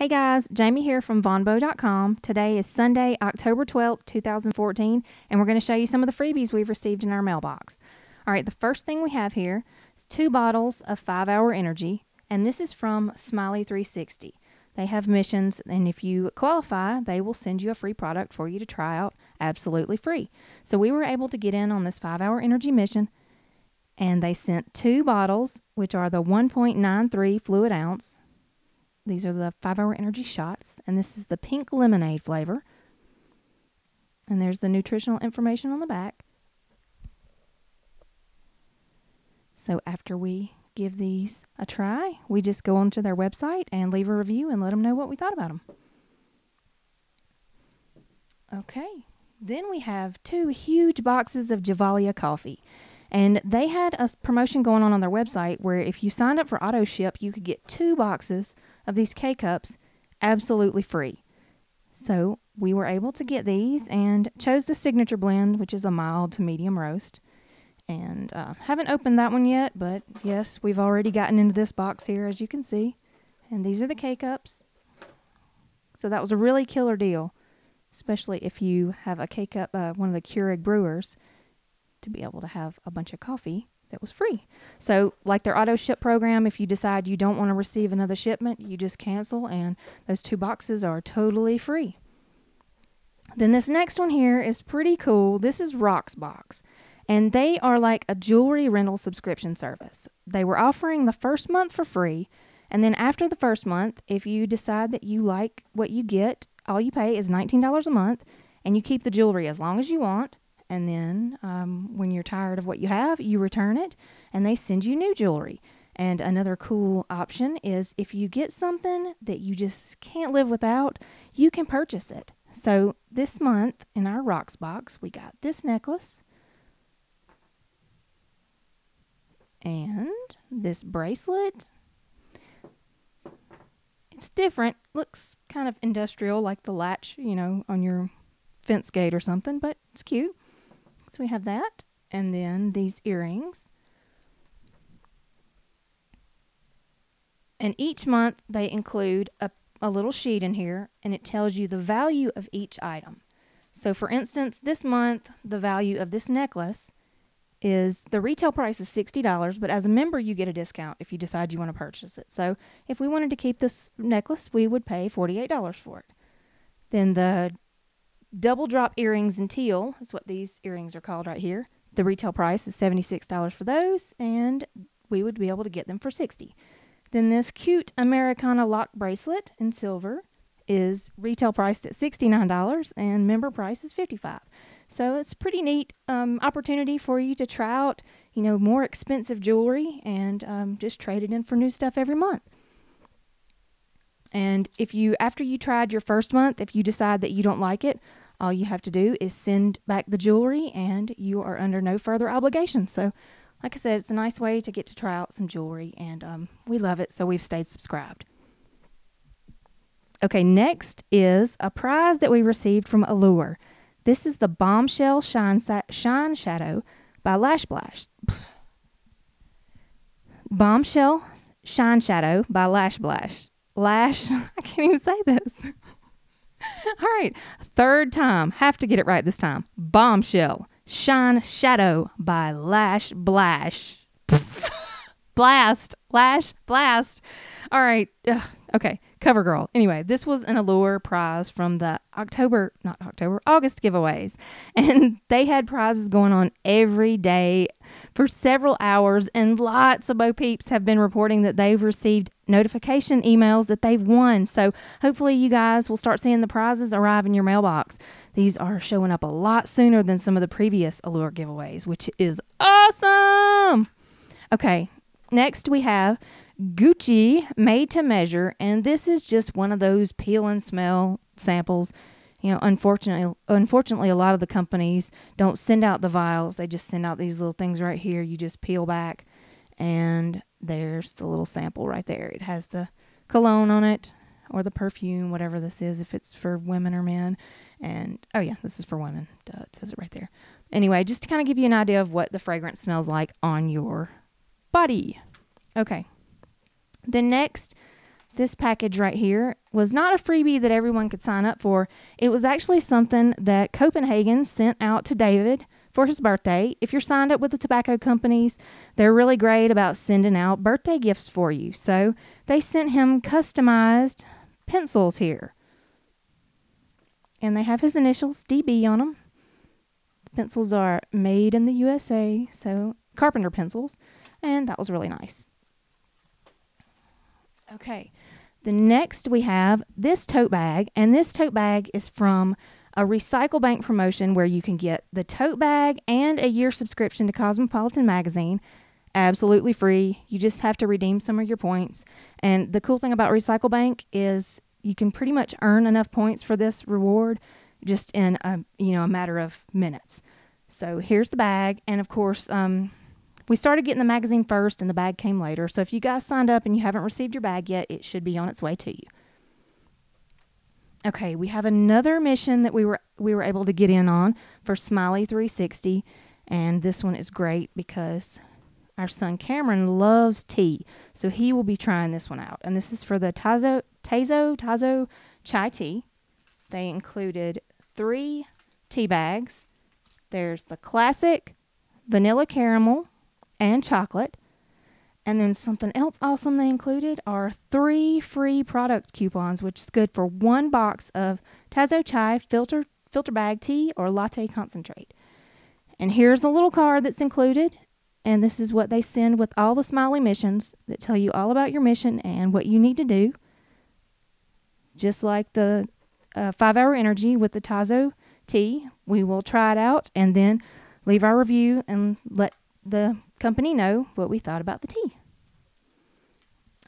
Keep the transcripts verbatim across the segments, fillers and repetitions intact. Hey guys, Jamie here from Vonbeau dot com. Today is Sunday, October twelfth, two thousand fourteen, and we're going to show you some of the freebies we've received in our mailbox. All right, the first thing we have here is two bottles of five hour Energy, and this is from Smiley three sixty. They have missions, and if you qualify, they will send you a free product for you to try out absolutely free. So we were able to get in on this five hour Energy mission, and they sent two bottles, which are the one point nine three fluid ounce. These are the five hour Energy shots, and this is the pink lemonade flavor. And there's the nutritional information on the back. So after we give these a try, we just go onto their website and leave a review and let them know what we thought about them. Okay, then we have two huge boxes of Javalia coffee. And they had a promotion going on on their website where if you signed up for auto ship, you could get two boxes of these K-Cups absolutely free. So we were able to get these and chose the signature blend, which is a mild to medium roast. And uh, haven't opened that one yet, but yes, we've already gotten into this box here, as you can see. And these are the K-Cups. So that was a really killer deal, especially if you have a K-Cup, uh, one of the Keurig brewers, to be able to have a bunch of coffee that was free. So like their auto ship program, if you decide you don't want to receive another shipment, you just cancel and those two boxes are totally free. Then this next one here is pretty cool. This is Rocks Box, and they are like a jewelry rental subscription service. They were offering the first month for free, and then after the first month, if you decide that you like what you get, all you pay is nineteen dollars a month and you keep the jewelry as long as you want. And then um, when you're tired of what you have, you return it and they send you new jewelry. And another cool option is if you get something that you just can't live without, you can purchase it. So this month in our Rocks box, we got this necklace and this bracelet. It's different. Looks kind of industrial, like the latch, you know, on your fence gate or something, but it's cute. So we have that, and then these earrings. And each month they include a, a little sheet in here, and it tells you the value of each item. So for instance, this month, the value of this necklace is, the retail price is sixty dollars, but as a member you get a discount if you decide you want to purchase it. So if we wanted to keep this necklace, we would pay forty-eight dollars for it. Then the double drop earrings in teal is what these earrings are called right here. The retail price is seventy-six dollars for those, and we would be able to get them for sixty dollars. Then this cute Americana lock bracelet in silver is retail priced at sixty-nine dollars, and member price is fifty-five dollars. So it's a pretty neat um, opportunity for you to try out, you know, more expensive jewelry and um, just trade it in for new stuff every month. And if you, after you tried your first month, if you decide that you don't like it, all you have to do is send back the jewelry and you are under no further obligation. So like I said, it's a nice way to get to try out some jewelry, and um, we love it. So we've stayed subscribed. Okay, next is a prize that we received from Allure. This is the Bombshell Shine, Sa Shine Shadow by Lash Blast. Bombshell Shine Shadow by Lash Blast. Lash, I can't even say this. All right, third time, have to get it right this time. Bombshell Shine Shadow by Lash Blast. Blast, Lash Blast. All right, Ugh. Okay, Cover Girl. Anyway, this was an Allure prize from the October, not October, August giveaways. And they had prizes going on every day for several hours, and lots of Bo Peeps have been reporting that they've received notification emails that they've won. So hopefully you guys will start seeing the prizes arrive in your mailbox. These are showing up a lot sooner than some of the previous Allure giveaways, which is awesome. Okay, next we have Gucci Made to Measure, and this is just one of those peel and smell samples. You know, unfortunately, unfortunately, a lot of the companies don't send out the vials. They just send out these little things right here. You just peel back, and there's the little sample right there. It has the cologne on it, or the perfume, whatever this is, if it's for women or men. And, oh yeah, this is for women. Duh, it says it right there. Anyway, just to kind of give you an idea of what the fragrance smells like on your body. Okay. The next This package right here was not a freebie that everyone could sign up for. It was actually something that Copenhagen sent out to David for his birthday. If you're signed up with the tobacco companies, they're really great about sending out birthday gifts for you. So they sent him customized pencils here. And they have his initials, D B, on them. The pencils are made in the U S A, so carpenter pencils. And that was really nice. Okay, the next we have this tote bag, and this tote bag is from a Recycle Bank promotion where you can get the tote bag and a year subscription to Cosmopolitan magazine absolutely free. You just have to redeem some of your points. And the cool thing about Recycle Bank is you can pretty much earn enough points for this reward just in a, you know, a matter of minutes. So here's the bag, and of course, um, we started getting the magazine first and the bag came later. So if you guys signed up and you haven't received your bag yet, it should be on its way to you. Okay, we have another mission that we were we were able to get in on for Smiley three sixty. And this one is great because our son Cameron loves tea. So he will be trying this one out. And this is for the Tazo, Tazo, Tazo chai tea. They included three tea bags. There's the classic, vanilla caramel, and chocolate. And then something else awesome they included are three free product coupons, which is good for one box of Tazo Chai filter filter bag tea or latte concentrate. And here's the little card that's included, and this is what they send with all the Smiley missions that tell you all about your mission and what you need to do. Just like the uh, five hour Energy with the Tazo tea, we will try it out and then leave our review and let the company know what we thought about the tea.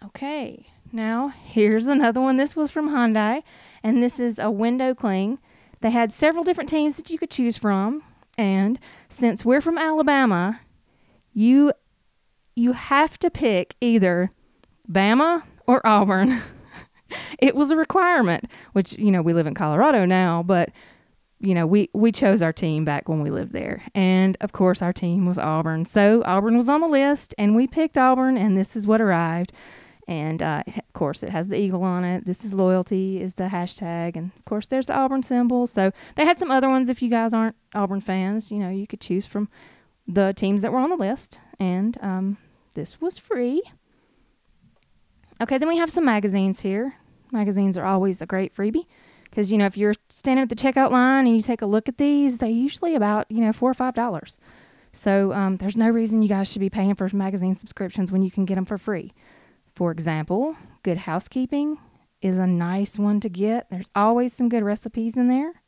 Okay, now here's another one. This was from Hyundai, and this is a window cling. They had several different teams that you could choose from, and since we're from Alabama, you you have to pick either Bama or Auburn. It was a requirement, which, you know, we live in Colorado now, but you know, we, we chose our team back when we lived there. And, of course, our team was Auburn. So, Auburn was on the list, and we picked Auburn, and this is what arrived. And, uh, it, of course, it has the eagle on it. This is loyalty is the hashtag. And, of course, there's the Auburn symbol. So, they had some other ones if you guys aren't Auburn fans. You know, you could choose from the teams that were on the list. And um, this was free. Okay, then we have some magazines here. Magazines are always a great freebie. Because, you know, if you're standing at the checkout line and you take a look at these, they're usually about, you know, four or five dollars. So um, there's no reason you guys should be paying for magazine subscriptions when you can get them for free. For example, Good Housekeeping is a nice one to get. There's always some good recipes in there.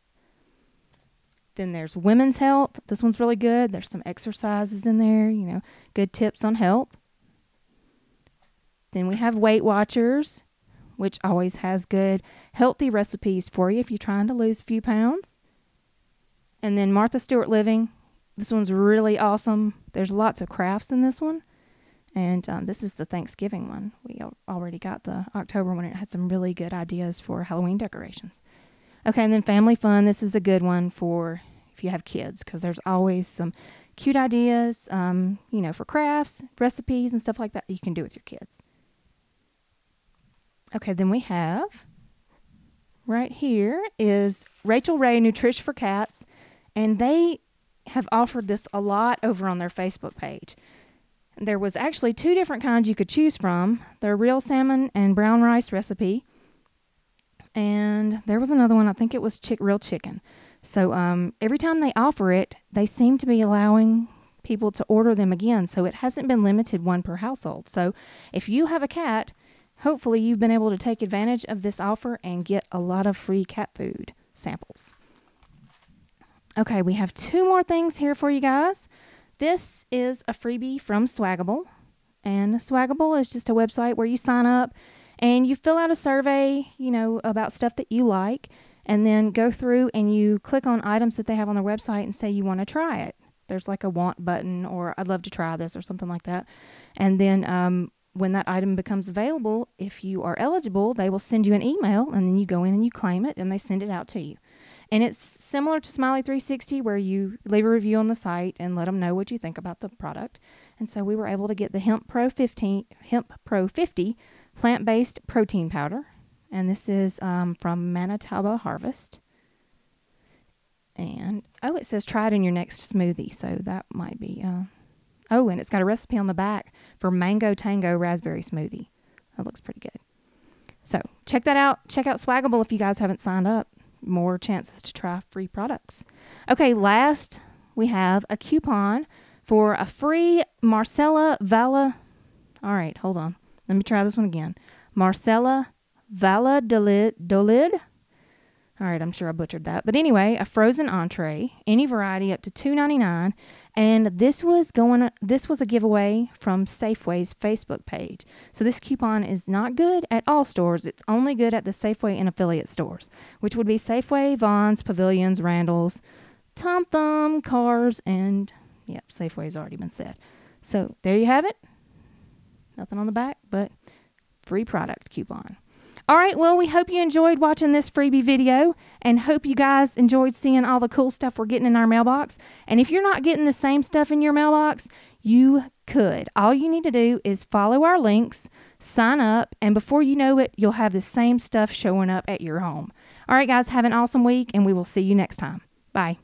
Then there's Women's Health. This one's really good. There's some exercises in there, you know, good tips on health. Then we have Weight Watchers, which always has good, healthy recipes for you if you're trying to lose a few pounds. And then Martha Stewart Living. This one's really awesome. There's lots of crafts in this one. And um, this is the Thanksgiving one. We al already got the October one. It had some really good ideas for Halloween decorations. Okay, and then Family Fun. This is a good one for if you have kids, because there's always some cute ideas, um, you know, for crafts, recipes, and stuff like that you can do with your kids. Okay, then we have, right here is Rachel Ray Nutrish for Cats, and they have offered this a lot over on their Facebook page. There was actually two different kinds you could choose from, their real salmon and brown rice recipe, and there was another one, I think it was chick real chicken. So um, every time they offer it, they seem to be allowing people to order them again, so it hasn't been limited one per household. So if you have a cat, hopefully you've been able to take advantage of this offer and get a lot of free cat food samples. Okay, we have two more things here for you guys. This is a freebie from Swagable. And Swagable is just a website where you sign up and you fill out a survey, you know, about stuff that you like, and then go through and you click on items that they have on their website and say you want to try it. There's like a want button or I'd love to try this or something like that. And then um, when that item becomes available, if you are eligible, they will send you an email, and then you go in and you claim it, and they send it out to you. And it's similar to Smiley three sixty, where you leave a review on the site and let them know what you think about the product. And so we were able to get the Hemp Pro fifty, Hemp Pro fifty plant-based protein powder. And this is um, from Manitoba Harvest. And, oh, it says try it in your next smoothie. So that might be, uh, oh, and it's got a recipe on the back for Mango Tango Raspberry Smoothie. That looks pretty good. So check that out. Check out Swagable if you guys haven't signed up. More chances to try free products. Okay, last we have a coupon for a free Marcella Valladolid. All right, hold on. Let me try this one again. Marcella Valladolid. All right, I'm sure I butchered that. But anyway, a frozen entree, any variety up to two ninety-nine. And this was going this was a giveaway from Safeway's Facebook page. So this coupon is not good at all stores. It's only good at the Safeway and affiliate stores, which would be Safeway, Vons, Pavilions, Randall's, Tom Thumb, Carrs, and yep, Safeway's already been said. So there you have it. Nothing on the back, but free product coupon. All right, well, we hope you enjoyed watching this freebie video and hope you guys enjoyed seeing all the cool stuff we're getting in our mailbox. And if you're not getting the same stuff in your mailbox, you could. All you need to do is follow our links, sign up, and before you know it, you'll have the same stuff showing up at your home. All right, guys, have an awesome week, and we will see you next time. Bye.